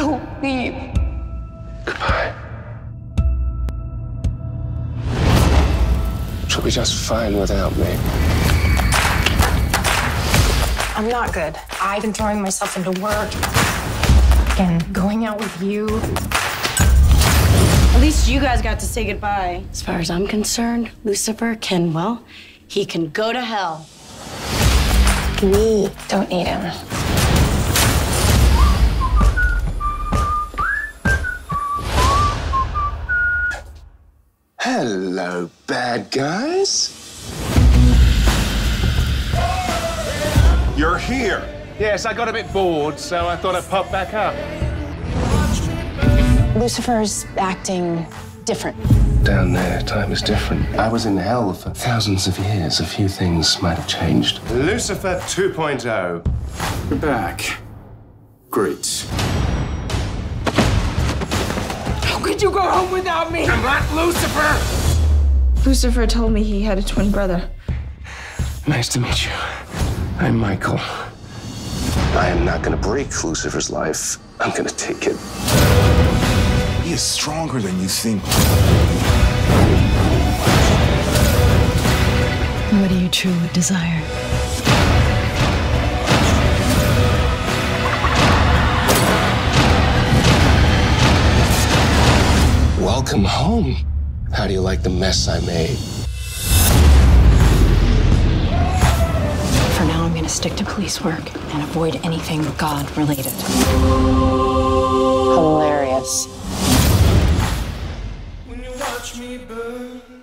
Don't leave. Goodbye. She'll be just fine without me. I'm not good. I've been throwing myself into work and going out with you. At least you guys got to say goodbye. As far as I'm concerned, Lucifer can, well, he can go to hell. We don't need him. Hello, bad guys. You're here. Yes, I got a bit bored, so I thought I'd pop back up. Lucifer's acting different. Down there, time is different. I was in hell for thousands of years. A few things might have changed. Lucifer 2.0. We're back. Great. How could you go home without me? I'm not Lucifer! Lucifer told me he had a twin brother. Nice to meet you. I'm Michael. I am not going to break Lucifer's life. I'm going to take it. He is stronger than you think. What do you truly desire? Welcome home. How do you like the mess I made? Stick to police work and avoid anything God-related. Hilarious. When you watch me burn.